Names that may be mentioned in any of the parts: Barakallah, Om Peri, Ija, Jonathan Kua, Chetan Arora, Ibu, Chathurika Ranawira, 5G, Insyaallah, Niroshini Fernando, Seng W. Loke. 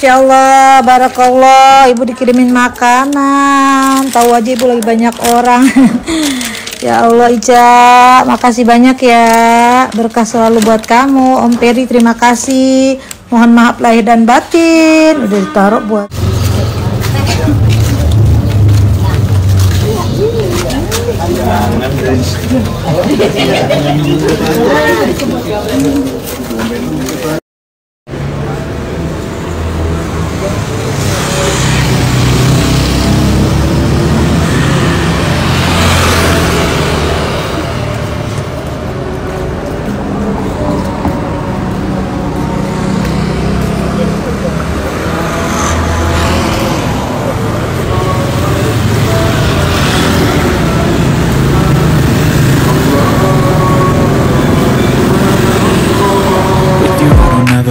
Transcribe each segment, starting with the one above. Insyaallah, Barakallah, Ibu dikirimin makanan. Tahu aja Ibu lagi banyak orang. Ya Allah, Ija, makasih banyak ya. Berkah selalu buat kamu. Om Peri, terima kasih. Mohon maaf lahir dan batin. Udah ditaruh buat.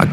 I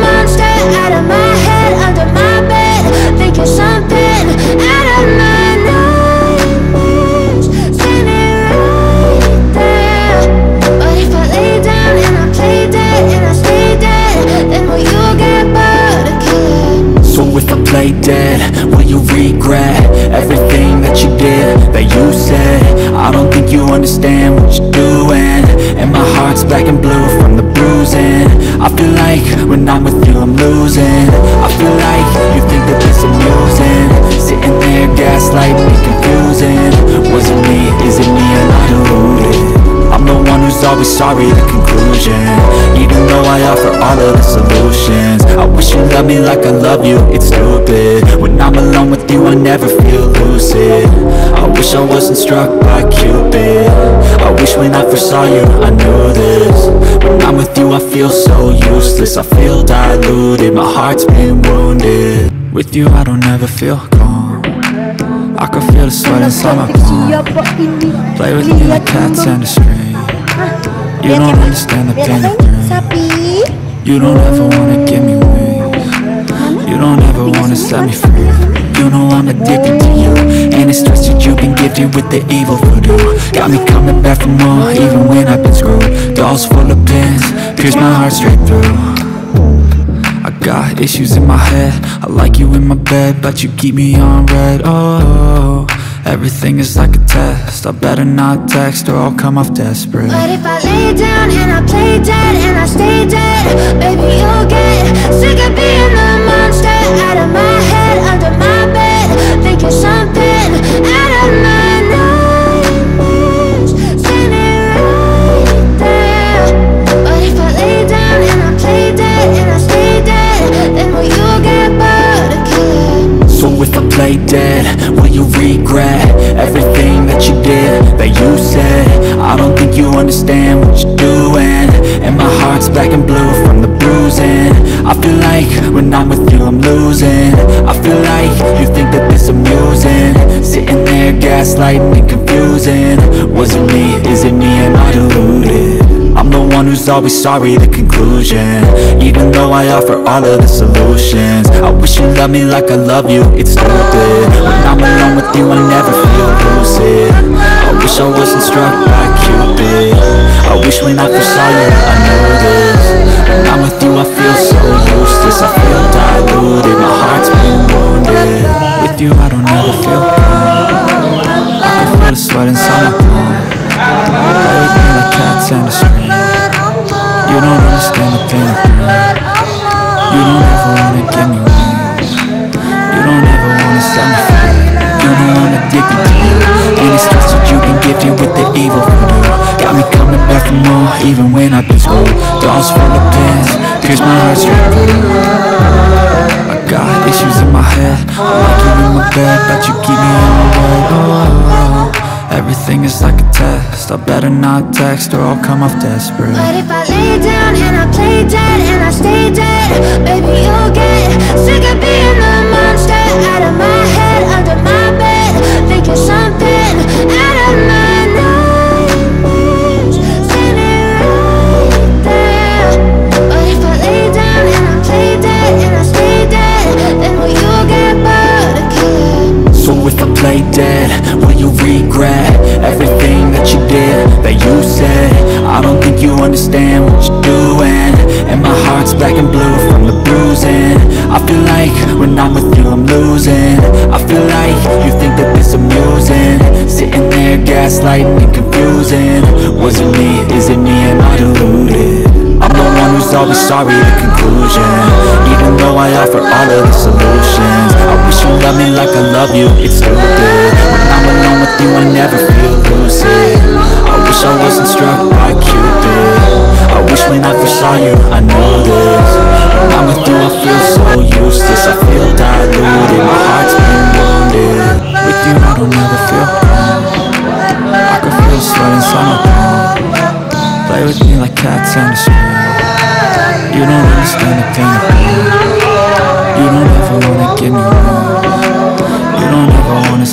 monster. Out of my head, under my bed, thinking something out of my nightmares, standing right there. But if I lay down and I play dead and I stay then will you get bored again? So if I play dead, will you regret everything that you did, that you said? I don't think you understand what you're doing, and my heart's black and blue from the bruising. I feel like when I'm with you I'm losing. I feel like you think that this amusing, sitting there gaslighting me, confusing. Was it me, is it me, am I deluded? I'm the one who's always sorry, the conclusion. Even though I offer all of the solutions, I wish you loved me like I love you, it's stupid. When I'm alone with you I never feel lucid. I wish I wasn't struck by Cupid. I wish when I first saw you I knew this. When I'm with you I feel so useless, I feel diluted, my heart's been wounded. With you I don't ever feel calm, I can feel the sweat inside my palm. Play with me like cats and a string. You don't understand the pain it brings. You don't ever wanna give me wings. You don't ever wanna set me free. You know I'm addicted to you, and it's twisted, you've been gifted with the evil voodoo. Got me coming back for more, even when I've been screwed. Dolls full of pins, pierce my heart straight through. Got issues in my head, I like you in my bed, but you keep me on red. Oh, everything is like a test, I better not text or I'll come off desperate. But if I lay down and I play dead and I stay dead, baby you'll get sick of being the monster. Out of my head, under my bed, thinking something out of my nightmares, standing right there. But if I lay down and I play dead and I stay dead, then will you get bored again? So if I play dead, will you regret everything that you did, that you said? I don't think you understand what you're doing, and my heart's black and blue from the bruising. I feel like when I'm with you I'm losing. I feel like you think that this amusing, sitting there gaslighting and confusing. Was it me, is it me, am I deluded? I'm the one who's always sorry, the conclusion. Even though I offer all of the solutions, I wish you loved me like I love you, it's stupid. When I'm alone with you I never feel lucid. I wish I wasn't struck by Cupid. I wish when I first saw you I knew this. When I'm with you I feel so useless, I feel diluted, my heart's been wounded. With you I don't ever feel pain, I can feel the sweat inside my palms. Play with me like cats and a string. You don't understand the pain it brings. You don't ever wanna give me wings. You don't ever wanna set me free. You know I'm addicted to you, and it's just what you've been gifted with the evil voodoo. Got me coming back for more, even when I've been screwed. Dolls full of pins, pierce my heart straight through. Got issues in my head, I like you in my bed, but you keep me on my way. Everything is like a test, I better not text or I'll come off desperate. But if I lay down and I play dead and I stay dead, baby you'll get sick of being the monster. Out of my head, under my bed, thinking something out of my nightmares, standing right there. But if I lay down and I play dead and I stay dead, then will you get bored again? So if I play dead, will you regret everything that you did, that you said? I don't think you understand what you're doing, and my heart's black and blue from the bruising. I feel like when I'm with you I'm losing. I feel like you think that this amusing, sitting there gaslighting and confusing. Was it me, is it me, am I deluded? I'm the one who's always sorry, the conclusion. Even though I offer all of the solutions, I wish you loved me like I love you, it's stupid. When I'm alone with you I never feel lucid. I wish I wasn't struck by Cupid. I wish when I first saw you I knew this. When I'm with you I feel so useless, I feel diluted, my heart's been wounded. With you I don't ever feel calm, I can feel sweat inside my palm. Play with me like cats on the street, you don't understand a thing about me. You don't ever wanna give me room, you don't ever wanna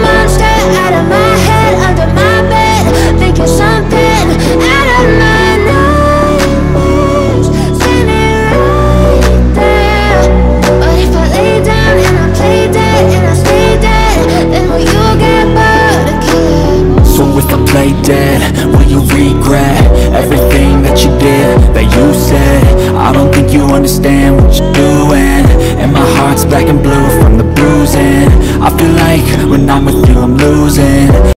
monster. Out of my head, under my bed, thinking something out of my nightmares, standing right there. But if I lay down and I play dead and I stay dead, then will you get bored again? So if I play dead, will you regret everything that you did, that you said? I don't think you understand what you're doing, and my heart's black and blue from the bruising. I feel like when I'm with you I'm losing.